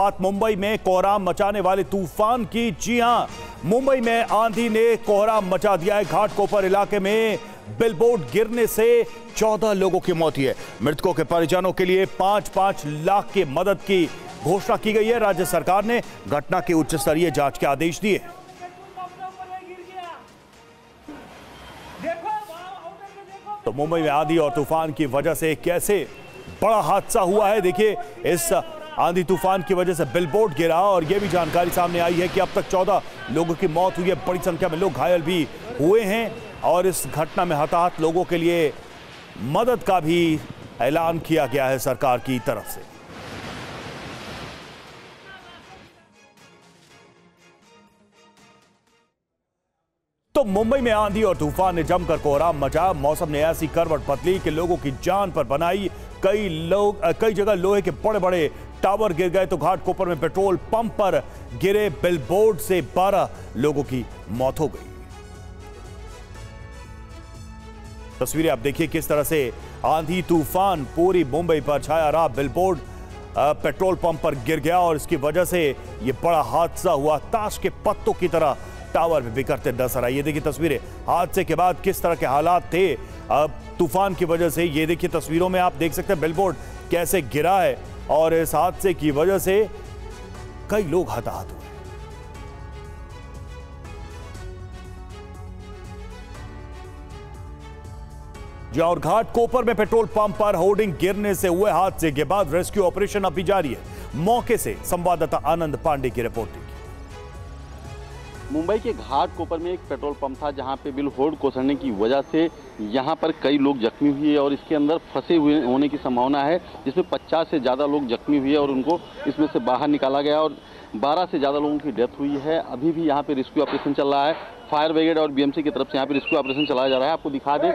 बात मुंबई में कोहराम मचाने वाले तूफान की। जी हां, मुंबई में आंधी ने कोहराम मचा दिया है। घाटकोपर इलाके में बिलबोर्ड गिरने से 14 लोगों की मौत हुई है। मृतकों के परिजनों के लिए 5-5 लाख की मदद की घोषणा की गई है। राज्य सरकार ने घटना की उच्च स्तरीय जांच के आदेश दिए। तो मुंबई में आंधी और तूफान की वजह से कैसे बड़ा हादसा हुआ है, देखिए। इस आंधी तूफान की वजह से बिलबोर्ड गिरा और यह भी जानकारी सामने आई है कि अब तक 14 लोगों की मौत हुई है। बड़ी संख्या में लोग घायल भी हुए हैं और इस घटना में हताहत लोगों के लिए मदद का भी ऐलान किया गया है सरकार की तरफ से। तो मुंबई में आंधी और तूफान ने जमकर कोहराम मचा। मौसम ने ऐसी करवट बदली कि लोगों की जान पर बनाई। कई जगह लोहे के बड़े बड़े टावर गिर गए। तो घाटकोपर में पेट्रोल पंप पर गिरे बिलबोर्ड से 12 लोगों की मौत हो गई। तस्वीरें आप देखिए किस तरह से आंधी तूफान पूरी मुंबई पर छाया रहा। बिलबोर्ड पेट्रोल पंप पर गिर गया और इसकी वजह से ये बड़ा हादसा हुआ। ताश के पत्तों की तरह टावर भी बिखरते नजर आए। ये देखिए तस्वीरें हादसे के बाद किस तरह के हालात थे अब तूफान की वजह से। ये देखिए तस्वीरों में आप देख सकते हैं बिलबोर्ड कैसे गिरा है और इस हादसे की वजह से कई लोग हताहत हुए। जी, और घाटकोपर में पेट्रोल पंप पर होर्डिंग गिरने से हुए हादसे के बाद रेस्क्यू ऑपरेशन अभी जारी है। मौके से संवाददाता आनंद पांडे की रिपोर्ट। मुंबई के घाटकोपर में एक पेट्रोल पंप था जहां पे बिलबोर्ड कोसरने की वजह से यहां पर कई लोग जख्मी हुए और इसके अंदर फंसे हुए होने की संभावना है, जिसमें 50 से ज़्यादा लोग जख्मी हुए और उनको इसमें से बाहर निकाला गया और 12 से ज़्यादा लोगों की डेथ हुई है। अभी भी यहाँ पर रेस्क्यू ऑपरेशन चल रहा है। फायर ब्रिगेड और बीएमसी की तरफ से यहाँ पर रेस्क्यू ऑपरेशन चलाया जा रहा है। आपको दिखा दें,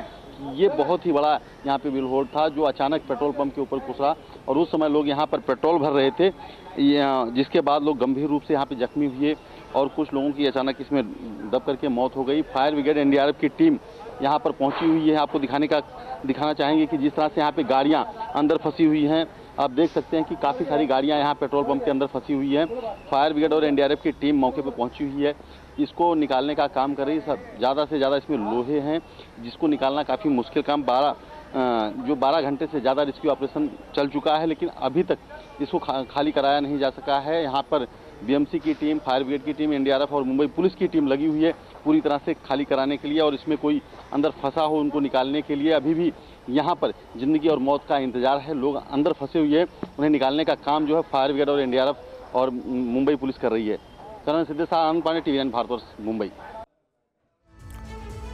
ये बहुत ही बड़ा यहाँ पे बिलबोर्ड था जो अचानक पेट्रोल पंप के ऊपर कुसरा और उस समय लोग यहाँ पर पेट्रोल भर रहे थे, जिसके बाद लोग गंभीर रूप से यहाँ पे जख्मी हुए और कुछ लोगों की अचानक इसमें दब करके मौत हो गई। फायर ब्रिगेड एनडीआरएफ की टीम यहाँ पर पहुँची हुई है। आपको दिखाना चाहेंगे कि जिस तरह से यहाँ पर गाड़ियाँ अंदर फंसी हुई हैं। आप देख सकते हैं कि काफ़ी सारी गाड़ियाँ यहाँ पेट्रोल पंप के अंदर फंसी हुई हैं। फायर ब्रिगेड और एनडीआरएफ की टीम मौके पर पहुँची हुई है, इसको निकालने का काम कर रही है। ज़्यादा से ज़्यादा इसमें लोहे हैं जिसको निकालना काफ़ी मुश्किल काम। 12 घंटे से ज़्यादा रेस्क्यू ऑपरेशन चल चुका है लेकिन अभी तक इसको खाली कराया नहीं जा सका है। यहाँ पर बीएमसी की टीम, फायर ब्रिगेड की टीम, एनडीआरएफ और मुंबई पुलिस की टीम लगी हुई है पूरी तरह से खाली कराने के लिए और इसमें कोई अंदर फंसा हो उनको निकालने के लिए। अभी भी यहाँ पर ज़िंदगी और मौत का इंतजार है। लोग अंदर फंसे हुए हैं, उन्हें निकालने का काम जो है फायर ब्रिगेड और एनडीआरएफ और मुंबई पुलिस कर रही है। करण सिद्धे, आनंद पांडे, टीवी9 भारतवर्ष, मुंबई।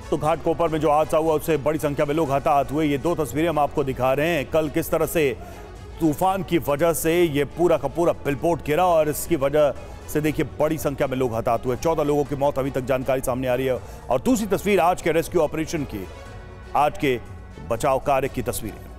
तो घाटकोपर में जो हादसा हुआ उससे बड़ी संख्या में लोग हताहत हुए। ये दो तस्वीरें हम आपको दिखा रहे हैं। कल किस तरह से तूफान की वजह से ये पूरा का पूरा बिलबोर्ड गिरा और इसकी वजह से देखिए बड़ी संख्या में लोग हताहत हुए। 14 लोगों की मौत अभी तक जानकारी सामने आ रही है। और दूसरी तस्वीर आज के रेस्क्यू ऑपरेशन की, आज के बचाव कार्य की तस्वीर है।